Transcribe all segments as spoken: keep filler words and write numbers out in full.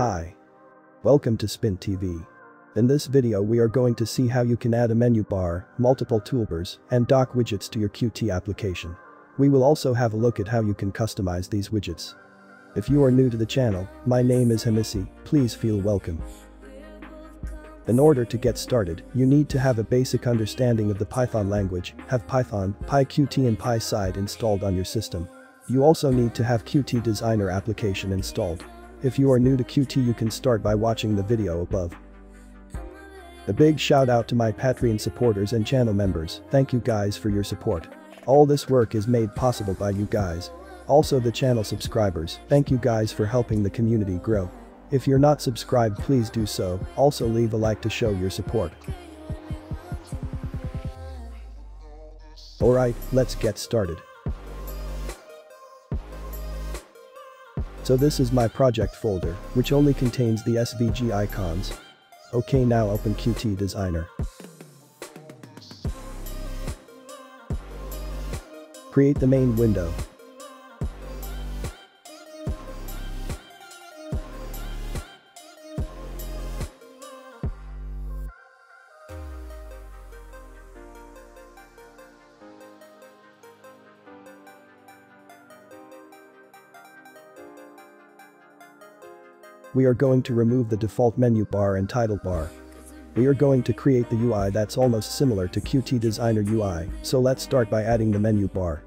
Hi. Welcome to Spinn T V. In this video we are going to see how you can add a menu bar, multiple toolbars, and dock widgets to your Qt application. We will also have a look at how you can customize these widgets. If you are new to the channel, my name is Hamisi, please feel welcome. In order to get started, you need to have a basic understanding of the Python language, have Python, PyQt and PySide installed on your system. You also need to have Qt Designer application installed. If you are new to Qt, you can start by watching the video above. A big shout out to my Patreon supporters and channel members, thank you guys for your support. All this work is made possible by you guys. Also the channel subscribers, thank you guys for helping the community grow. If you're not subscribed, please do so, also leave a like to show your support. Alright, let's get started. So this is my project folder, which only contains the S V G icons. Okay, now open Qt Designer. Create the main window. We are going to remove the default menu bar and title bar. We are going to create the U I that's almost similar to Qt Designer U I, so let's start by adding the menu bar.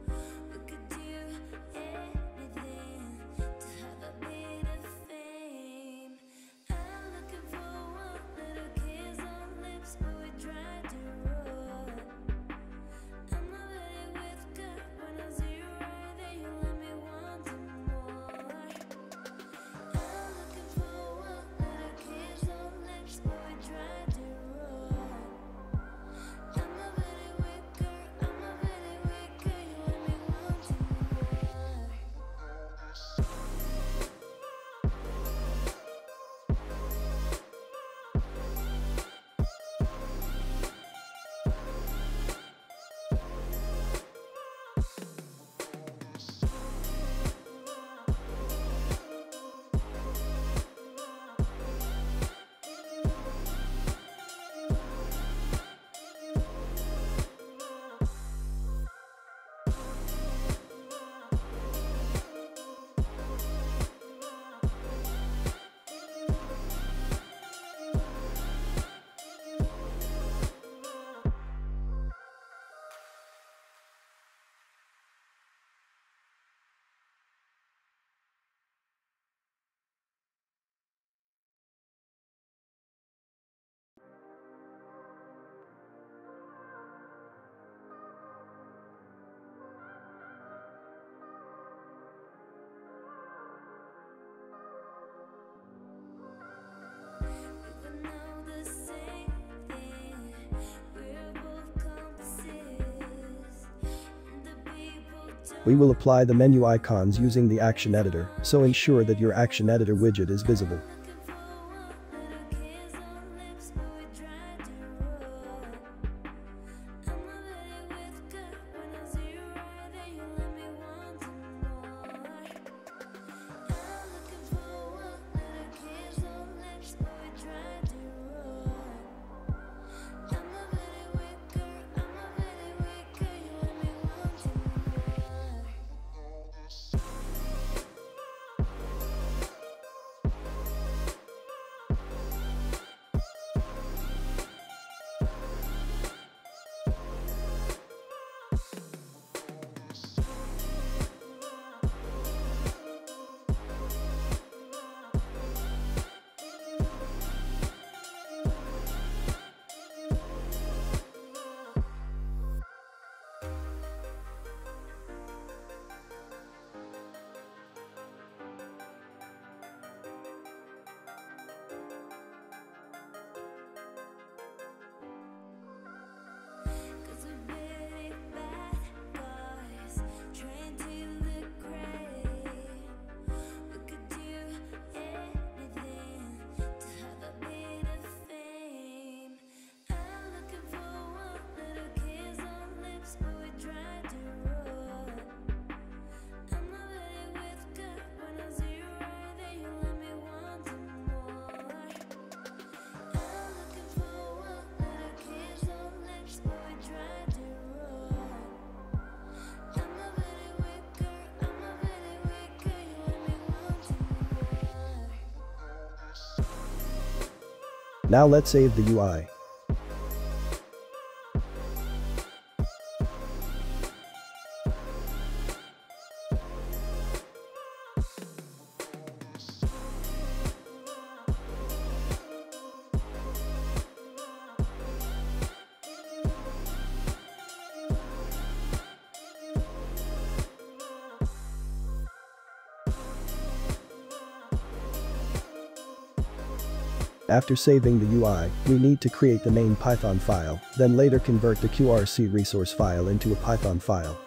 We will apply the menu icons using the Action Editor, so ensure that your Action Editor widget is visible. Now let's save the U I. After saving the U I, we need to create the main Python file, then later convert the Q R C resource file into a Python file.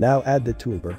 Now add the toolbar.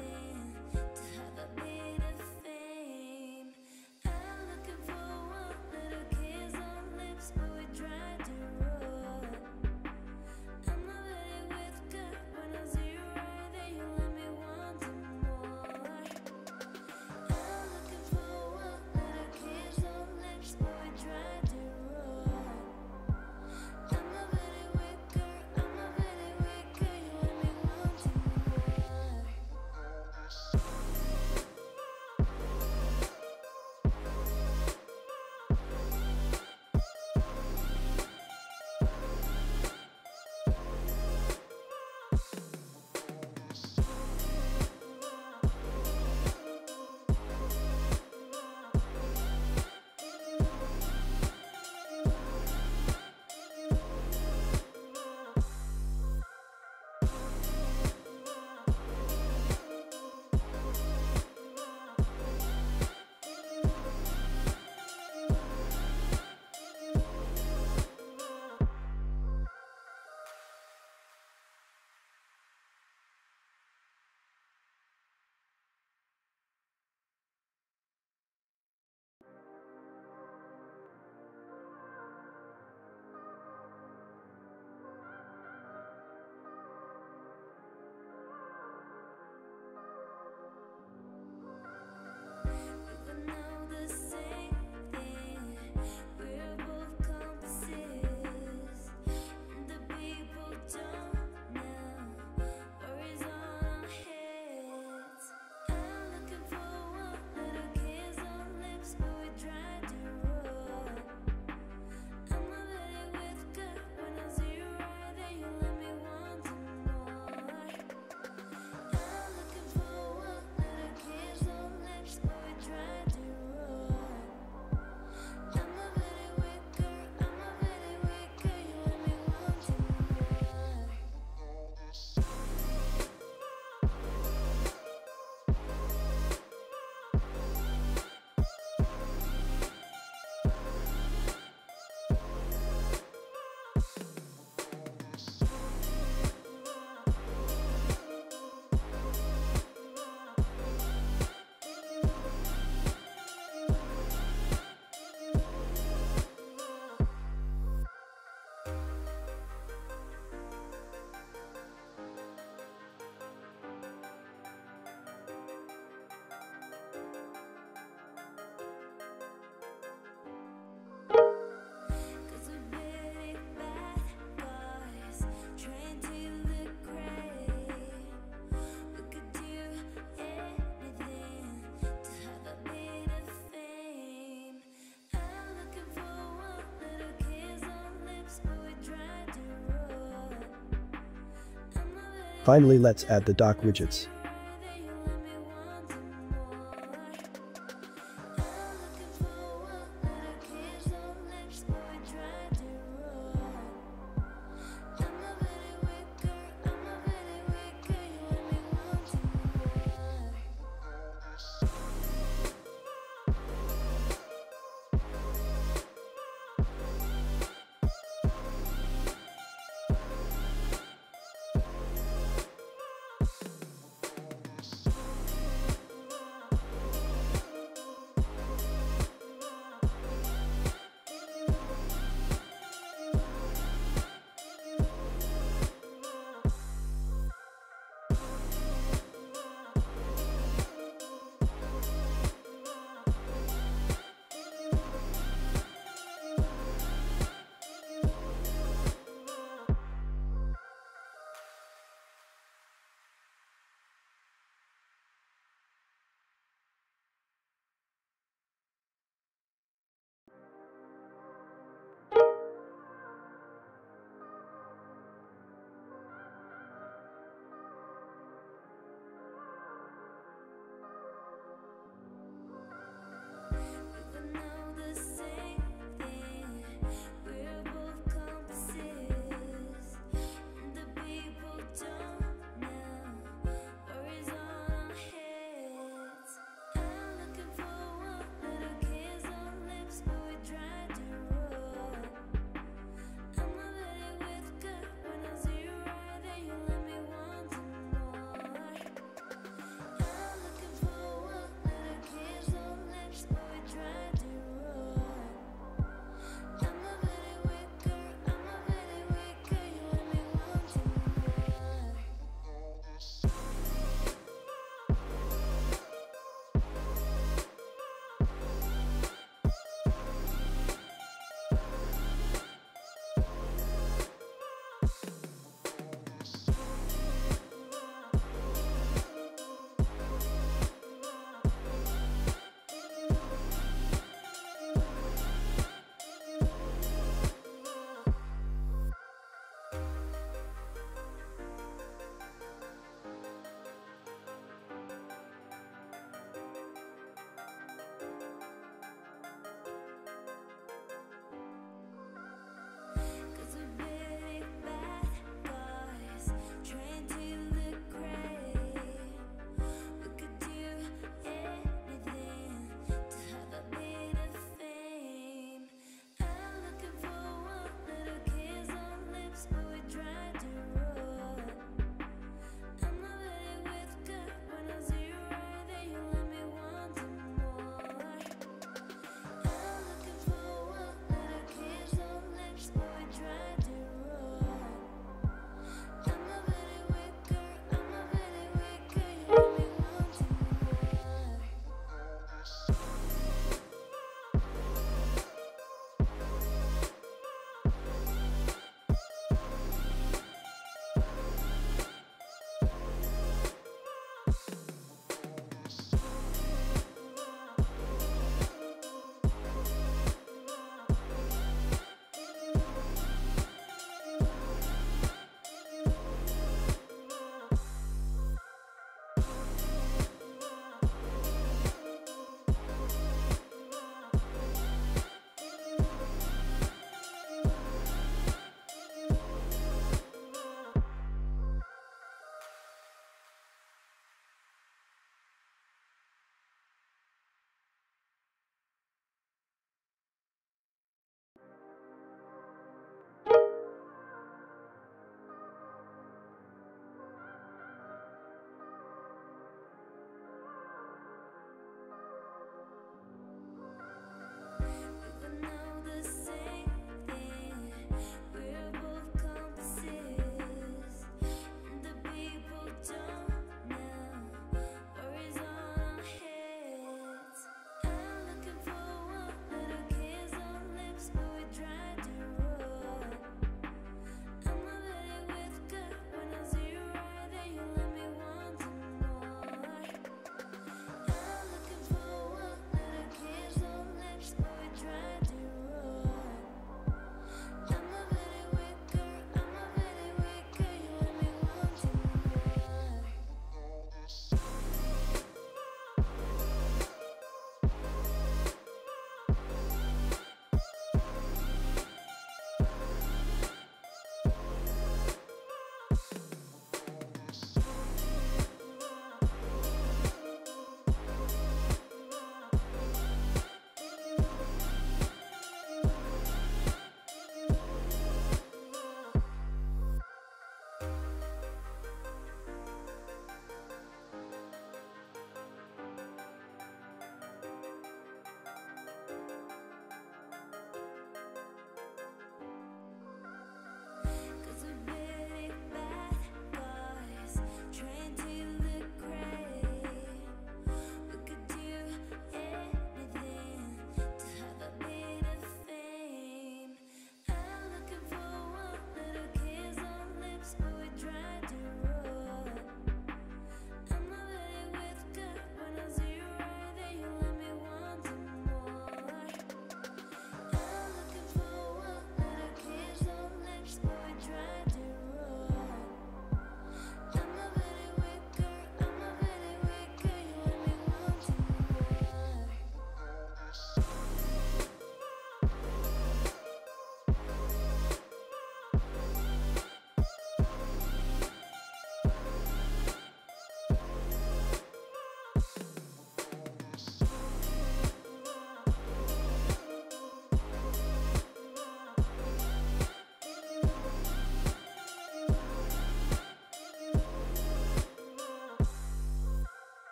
Finally, let's add the dock widgets.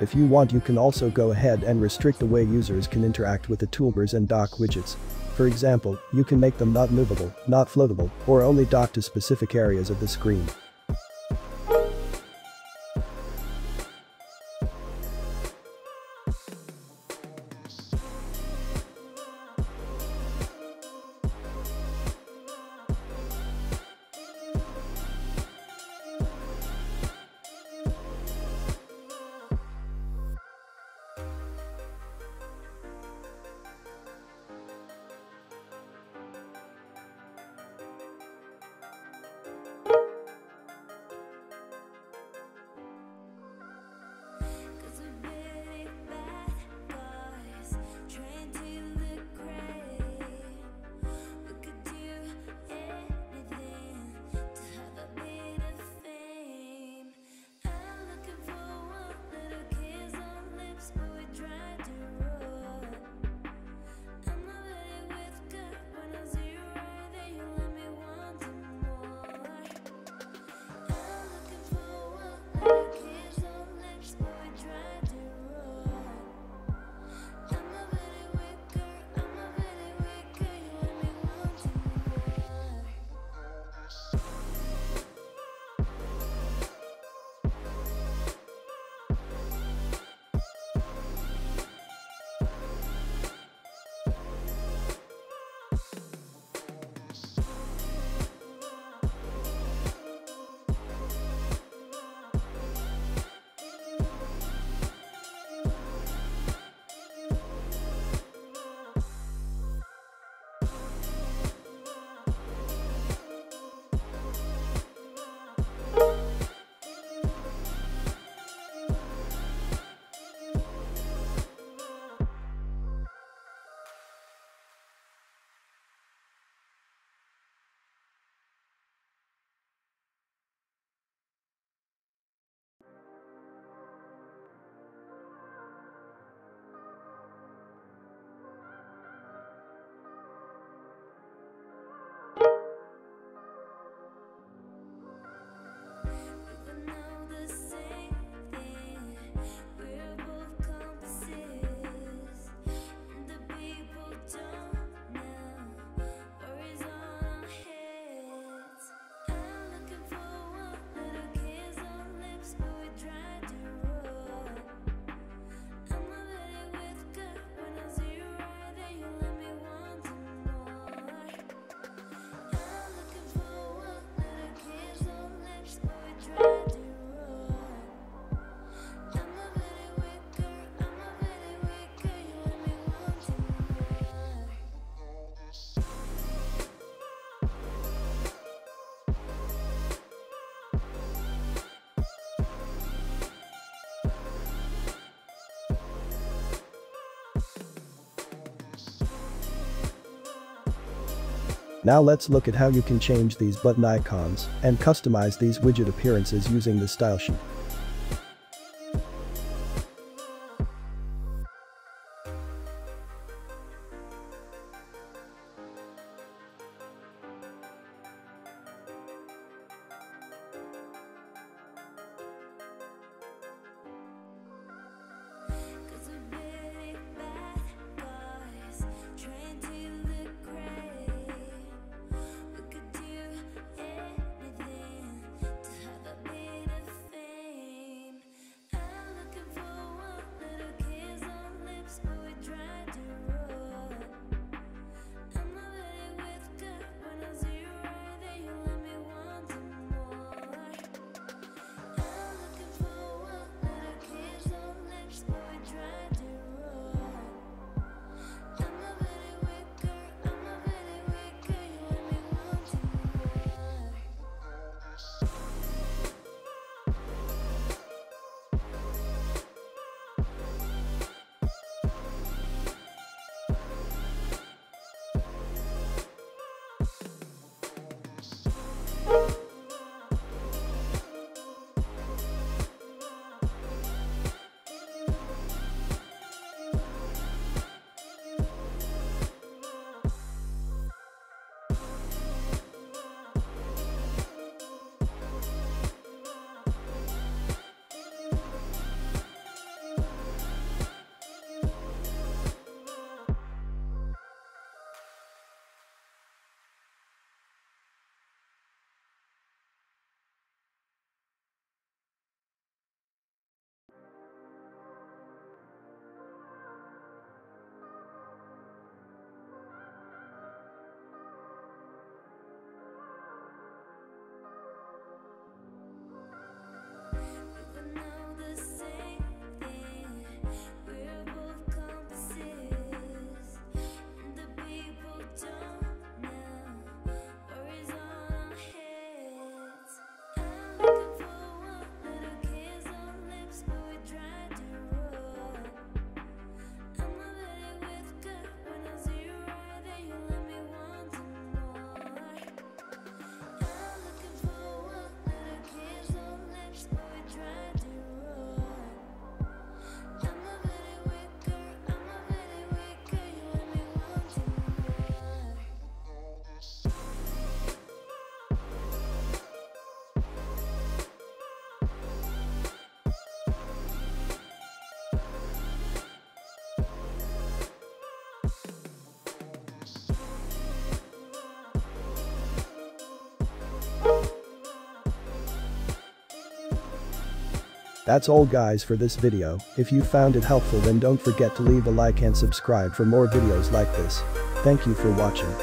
If you want, you can also go ahead and restrict the way users can interact with the toolbars and dock widgets. For example, you can make them not movable, not floatable, or only dock to specific areas of the screen. Now let's look at how you can change these button icons and customize these widget appearances using the style sheet. That's all guys for this video. If you found it helpful, then don't forget to leave a like and subscribe for more videos like this. Thank you for watching.